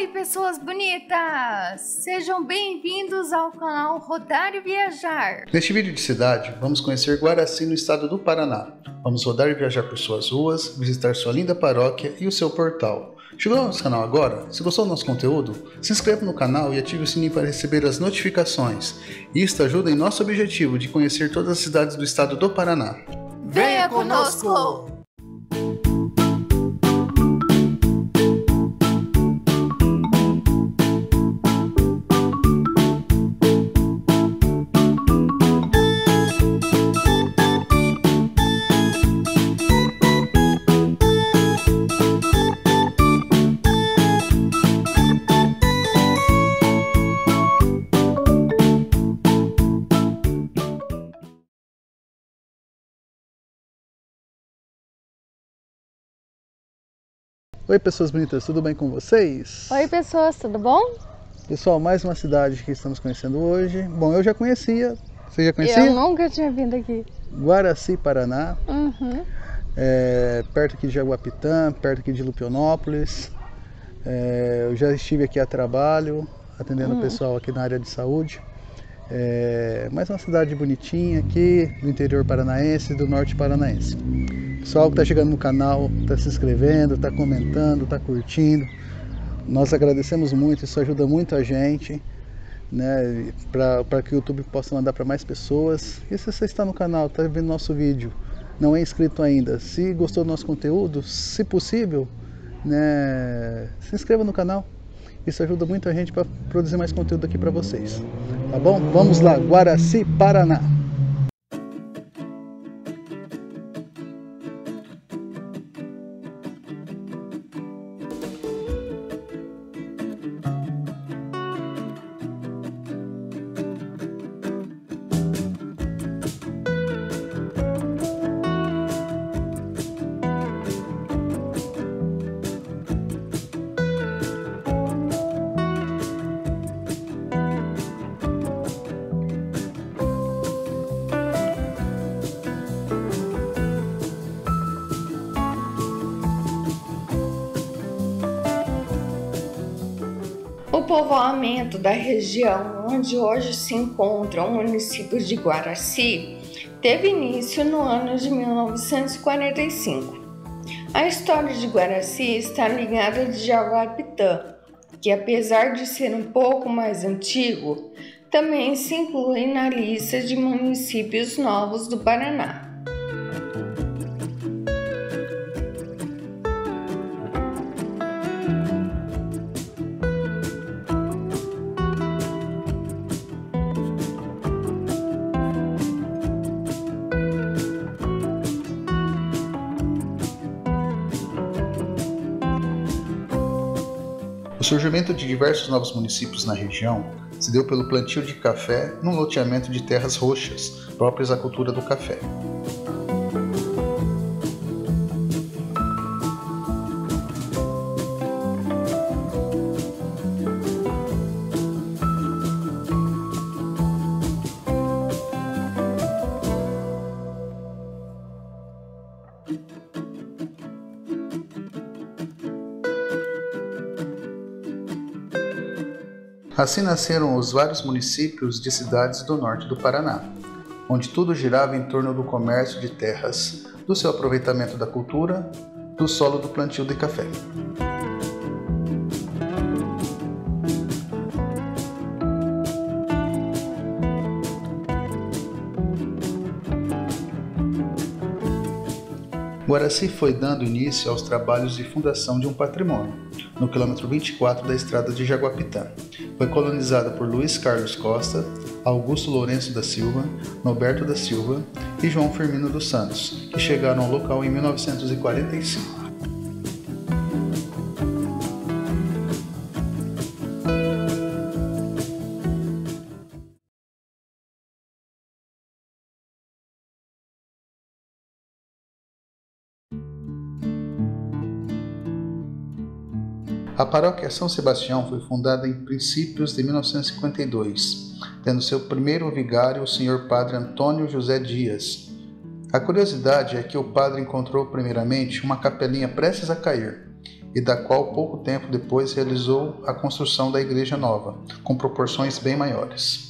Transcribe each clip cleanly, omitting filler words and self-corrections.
Oi, pessoas bonitas! Sejam bem-vindos ao canal Rodar e Viajar. Neste vídeo de cidade, vamos conhecer Guaraci, no estado do Paraná. Vamos rodar e viajar por suas ruas, visitar sua linda paróquia e o seu portal. Chegou ao nosso canal agora? Se gostou do nosso conteúdo, se inscreve no canal e ative o sininho para receber as notificações. Isto ajuda em nosso objetivo de conhecer todas as cidades do estado do Paraná. Venha conosco! Oi, pessoas bonitas, tudo bem com vocês? Oi, pessoas, tudo bom? Pessoal, mais uma cidade que estamos conhecendo hoje. Bom, eu já conhecia. Você já conhecia? Eu nunca tinha vindo aqui. Guaraci, Paraná. Uhum. É, perto aqui de Jaguapitã, perto aqui de Lupionópolis. É, eu já estive aqui a trabalho, atendendo o pessoal aqui na área de saúde. É, mais uma cidade bonitinha aqui, do interior paranaense, do norte paranaense. Pessoal que está chegando no canal, está se inscrevendo, está comentando, está curtindo. Nós agradecemos muito, isso ajuda muito a gente, né, para que o YouTube possa mandar para mais pessoas. E se você está no canal, está vendo nosso vídeo, não é inscrito ainda, se gostou do nosso conteúdo, se possível, né, se inscreva no canal. Isso ajuda muito a gente para produzir mais conteúdo aqui para vocês. Tá bom? Vamos lá, Guaraci, Paraná. O povoamento da região onde hoje se encontra o município de Guaraci teve início no ano de 1945. A história de Guaraci está ligada de Jaguapitã, que apesar de ser um pouco mais antigo, também se inclui na lista de municípios novos do Paraná. O surgimento de diversos novos municípios na região se deu pelo plantio de café num loteamento de terras roxas, próprias à cultura do café. Assim nasceram os vários municípios de cidades do norte do Paraná, onde tudo girava em torno do comércio de terras, do seu aproveitamento da cultura, do solo do plantio de café. Guaraci foi dando início aos trabalhos de fundação de um patrimônio, no quilômetro 24 da estrada de Jaguapitã. Foi colonizada por Luiz Carlos Costa, Augusto Lourenço da Silva, Norberto da Silva e João Firmino dos Santos, que chegaram ao local em 1945. A paróquia São Sebastião foi fundada em princípios de 1952, tendo seu primeiro vigário o senhor Padre Antônio José Dias. A curiosidade é que o padre encontrou primeiramente uma capelinha prestes a cair, e e da qual pouco tempo depois realizou a construção da Igreja Nova, com proporções bem maiores.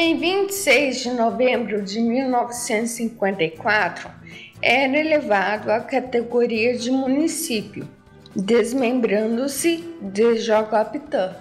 Em 26 de novembro de 1954, era elevado à categoria de município, desmembrando-se de Jaguapitã.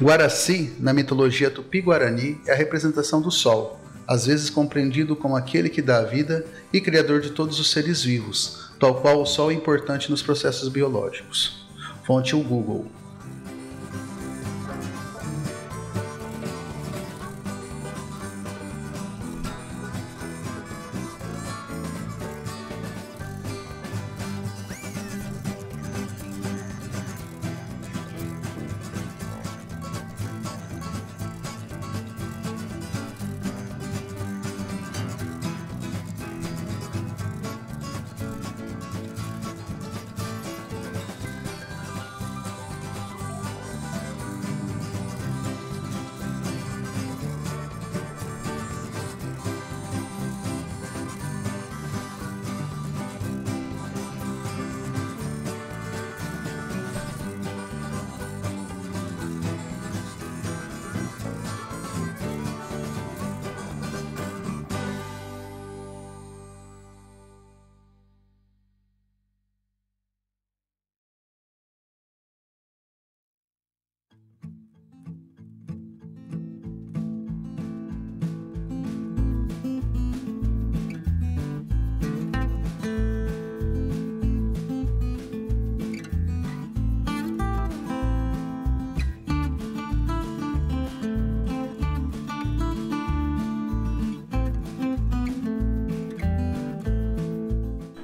Guaraci, na mitologia tupi-guarani, é a representação do Sol, às vezes compreendido como aquele que dá a vida e criador de todos os seres vivos, tal qual o Sol é importante nos processos biológicos. Fonte: o Google.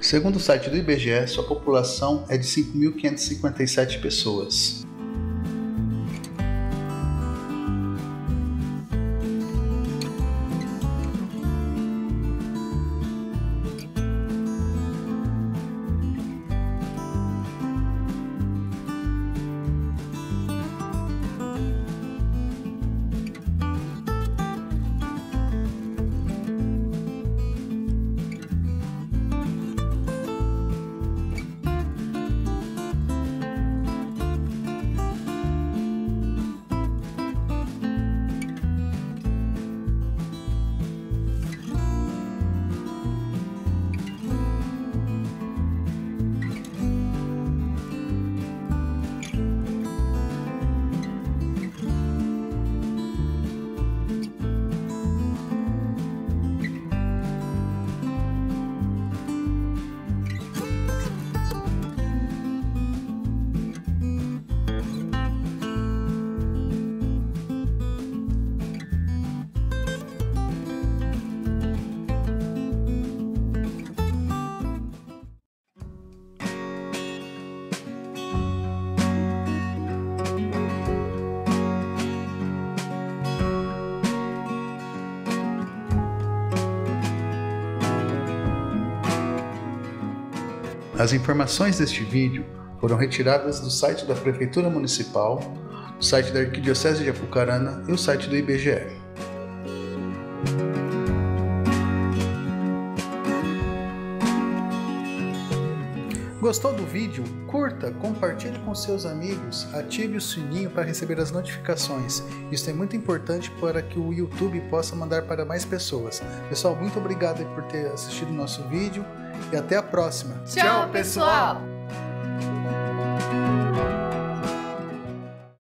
Segundo o site do IBGE, sua população é de 5.557 pessoas. As informações deste vídeo foram retiradas do site da Prefeitura Municipal, do site da Arquidiocese de Apucarana e o site do IBGE. Gostou do vídeo? Curta, compartilhe com seus amigos, ative o sininho para receber as notificações. Isso é muito importante para que o YouTube possa mandar para mais pessoas. Pessoal, muito obrigado por ter assistido o nosso vídeo e até a próxima. Tchau, pessoal!